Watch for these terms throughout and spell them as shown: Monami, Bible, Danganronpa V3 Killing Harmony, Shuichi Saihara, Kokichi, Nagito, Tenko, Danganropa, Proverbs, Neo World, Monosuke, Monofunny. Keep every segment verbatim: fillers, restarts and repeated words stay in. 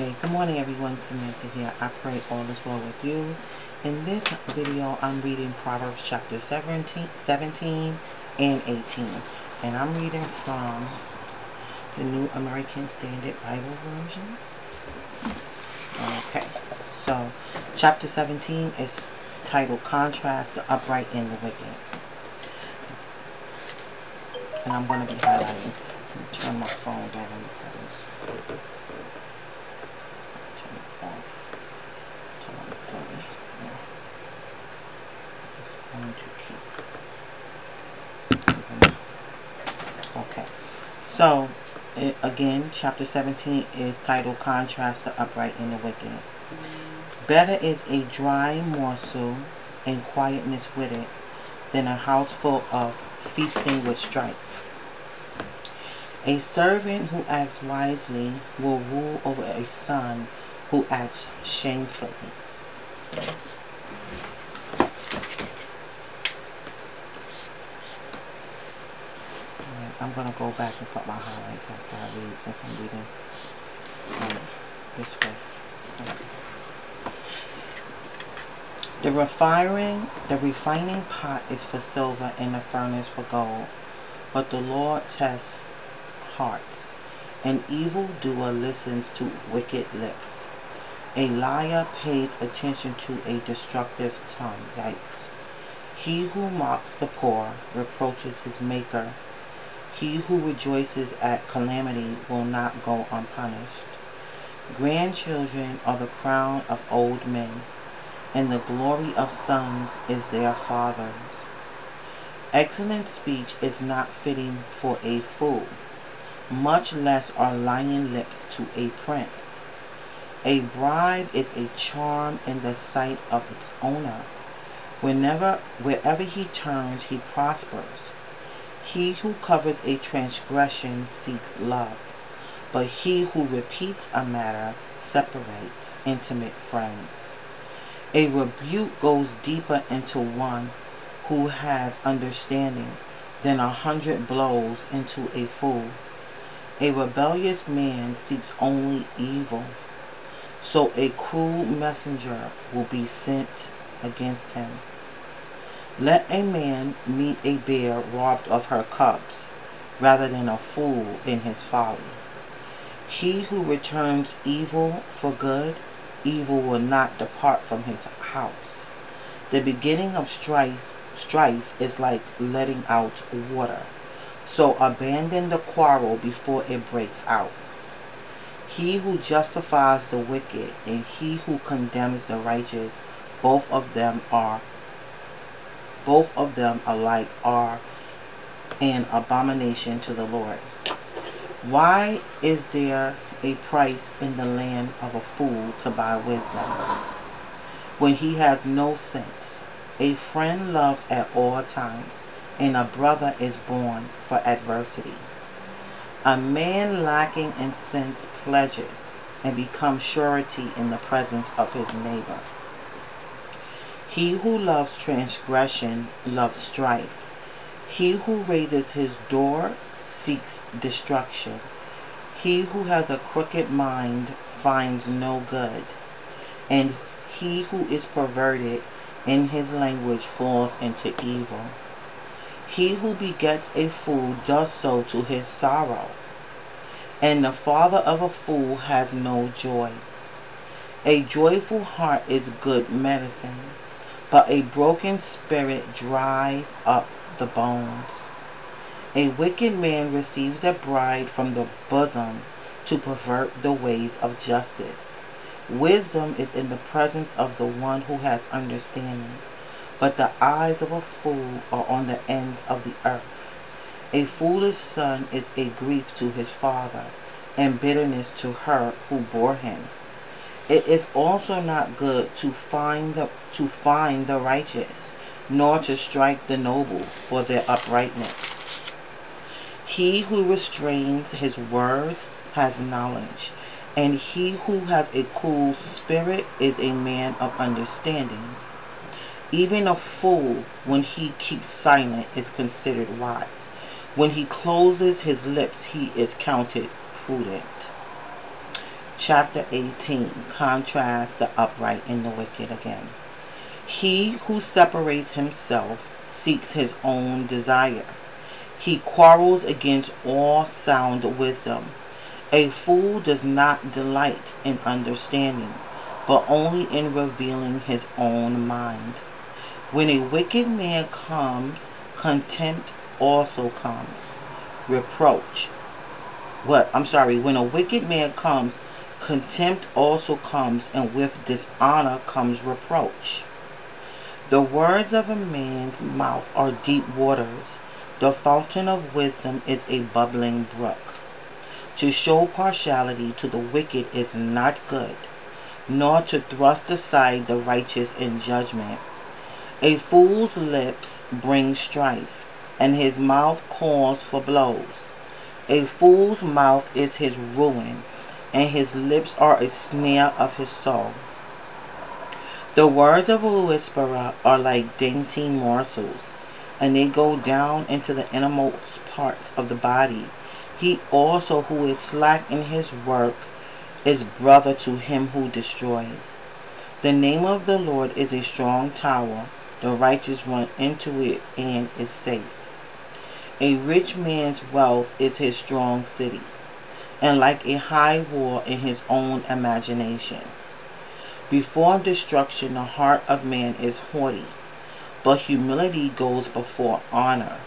Okay, good morning everyone, Samantha here. I pray all is well with you. In this video, I'm reading Proverbs chapter seventeen and eighteen. And I'm reading from the New American Standard Bible Version. Okay, so chapter seventeen is titled, Contrast the Upright and the Wicked. And I'm going to be highlighting. Let me turn my phone down because... Okay, so it, again, chapter seventeen is titled Contrast the Upright and the Wicked. Better is a dry morsel and quietness with it than a house full of feasting with strife. A servant who acts wisely will rule over a son who acts shamefully. I'm going to go back and put my highlights after I read, since I'm reading um, this way. Okay. The refining, the refining pot is for silver and the furnace for gold, but the Lord tests hearts. An evildoer listens to wicked lips. A liar pays attention to a destructive tongue. Yikes. He who mocks the poor reproaches his maker. He who rejoices at calamity will not go unpunished. Grandchildren are the crown of old men, and the glory of sons is their fathers. Excellent speech is not fitting for a fool, much less are lying lips to a prince. A bribe is a charm in the sight of its owner. Whenever, wherever he turns, he prospers. He who covers a transgression seeks love, but he who repeats a matter separates intimate friends. A rebuke goes deeper into one who has understanding than a hundred blows into a fool. A rebellious man seeks only evil, so a cruel messenger will be sent against him. Let a man meet a bear robbed of her cubs, rather than a fool in his folly. He who returns evil for good, evil will not depart from his house. The beginning of strife, strife is like letting out water, so abandon the quarrel before it breaks out. He who justifies the wicked and he who condemns the righteous, both of them are Both of them alike are an abomination to the Lord. Why is there a price in the land of a fool to buy wisdom, when he has no sense? A friend loves at all times, and a brother is born for adversity. A man lacking in sense pledges and becomes surety in the presence of his neighbor. He who loves transgression loves strife. He who raises his door seeks destruction. He who has a crooked mind finds no good, and he who is perverted in his language falls into evil. He who begets a fool does so to his sorrow, and the father of a fool has no joy. A joyful heart is good medicine, but a broken spirit dries up the bones. A wicked man receives a bribe from the bosom to pervert the ways of justice. Wisdom is in the presence of the one who has understanding, but the eyes of a fool are on the ends of the earth. A foolish son is a grief to his father, and bitterness to her who bore him. It is also not good to find the to find the righteous, nor to strike the noble for their uprightness. He who restrains his words has knowledge, and he who has a cool spirit is a man of understanding. Even a fool, when he keeps silent, is considered wise. When he closes his lips, he is counted prudent. Chapter eighteen, contrasts the upright and the wicked again. He who separates himself seeks his own desire. He quarrels against all sound wisdom. A fool does not delight in understanding, but only in revealing his own mind. When a wicked man comes, contempt also comes. Reproach. What? I'm sorry. When a wicked man comes, contempt also comes, and with dishonor comes reproach. The words of a man's mouth are deep waters. The fountain of wisdom is a bubbling brook. To show partiality to the wicked is not good, nor to thrust aside the righteous in judgment. A fool's lips bring strife, and his mouth calls for blows. A fool's mouth is his ruin, and his lips are a snare of his soul. The words of a whisperer are like dainty morsels, and they go down into the innermost parts of the body. He also who is slack in his work is brother to him who destroys. The name of the Lord is a strong tower. The righteous run into it and is safe. A rich man's wealth is his strong city, and like a high wall in his own imagination. Before destruction the heart of man is haughty, but humility goes before honor.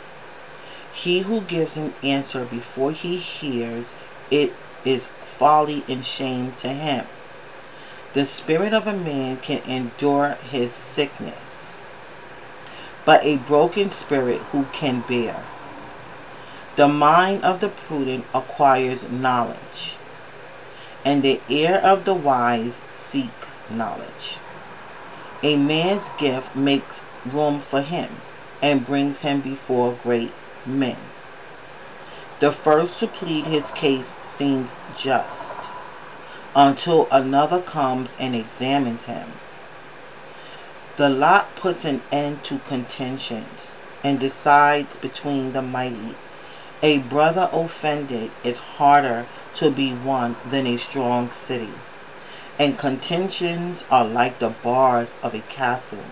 He who gives an answer before he hears it is folly and shame to him. The spirit of a man can endure his sickness, but a broken spirit who can bear? The mind of the prudent acquires knowledge, and the ear of the wise seek knowledge. A man's gift makes room for him and brings him before great men. The first to plead his case seems just, until another comes and examines him. The lot puts an end to contentions and decides between the mighty. A brother offended is harder to be won than a strong city, and contentions are like the bars of a castle.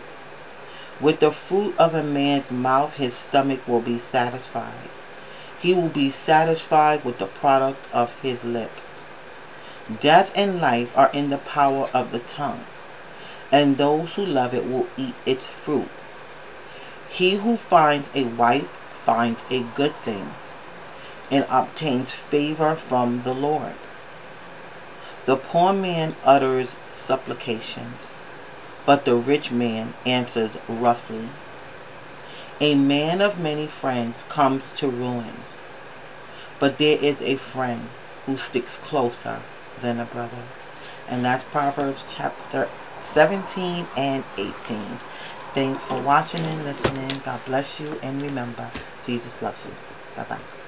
With the fruit of a man's mouth his stomach will be satisfied. He will be satisfied with the product of his lips. Death and life are in the power of the tongue, and those who love it will eat its fruit. He who finds a wife finds a good thing, and obtains favor from the Lord. The poor man utters supplications, but the rich man answers roughly. A man of many friends comes to ruin, but there is a friend who sticks closer than a brother. And that's Proverbs chapter seventeen and eighteen. Thanks for watching and listening. God bless you, and remember, Jesus loves you. Bye-bye.